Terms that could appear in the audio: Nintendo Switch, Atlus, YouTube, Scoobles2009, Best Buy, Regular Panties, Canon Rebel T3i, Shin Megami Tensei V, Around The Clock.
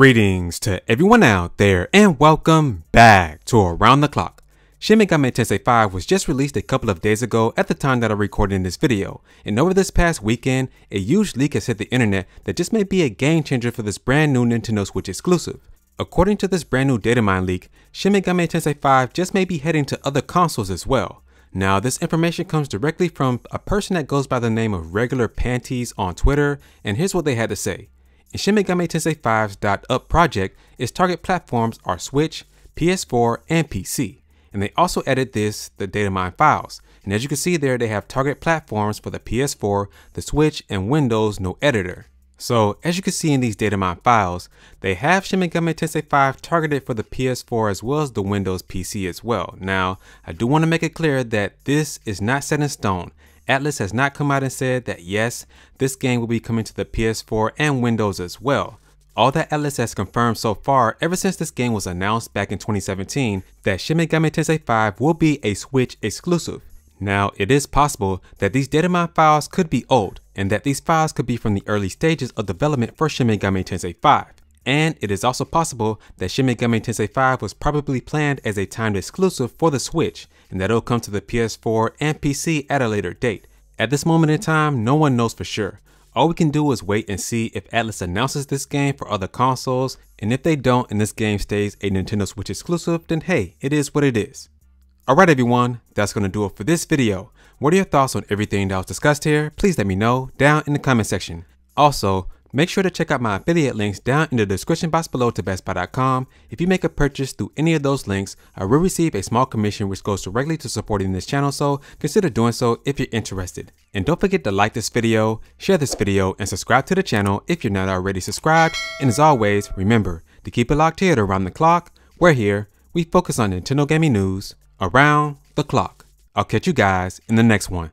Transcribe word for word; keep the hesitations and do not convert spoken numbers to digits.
Greetings to everyone out there and welcome back to Around the Clock. Shin Megami Tensei five was just released a couple of days ago at the time that I'm recording this video, and over this past weekend, a huge leak has hit the internet that just may be a game changer for this brand new Nintendo Switch exclusive. According to this brand new datamine leak, Shin Megami Tensei five just may be heading to other consoles as well. Now, this information comes directly from a person that goes by the name of Regular Panties on Twitter, and here's what they had to say. In Shin Megami Tensei five's .up project, its target platforms are Switch, P S four, and P C. And they also edit this, the datamine files. And as you can see there, they have target platforms for the P S four, the Switch, and Windows, no editor. So as you can see in these datamine files, they have Shin Megami Tensei five targeted for the P S four as well as the Windows P C as well. Now, I do want to make it clear that this is not set in stone. Atlus has not come out and said that yes, this game will be coming to the P S four and Windows as well. All that Atlus has confirmed so far ever since this game was announced back in twenty seventeen that Shin Megami Tensei five will be a Switch exclusive. Now, it is possible that these datamine files could be old and that these files could be from the early stages of development for Shin Megami Tensei five. And it is also possible that Shin Megami Tensei five was probably planned as a timed exclusive for the Switch and that it'll come to the P S four and P C at a later date. At this moment in time, no one knows for sure. All we can do is wait and see if Atlus announces this game for other consoles, and if they don't and this game stays a Nintendo Switch exclusive, then hey, it is what it is. Alright everyone, that's going to do it for this video. What are your thoughts on everything that was discussed here? Please let me know down in the comment section. Also, make sure to check out my affiliate links down in the description box below to best buy dot com. If you make a purchase through any of those links, I will receive a small commission which goes directly to supporting this channel, so consider doing so if you're interested. And don't forget to like this video, share this video, and subscribe to the channel if you're not already subscribed. And as always, remember to keep it locked here to Around the Clock. We're here, we focus on Nintendo gaming news around the clock. I'll catch you guys in the next one.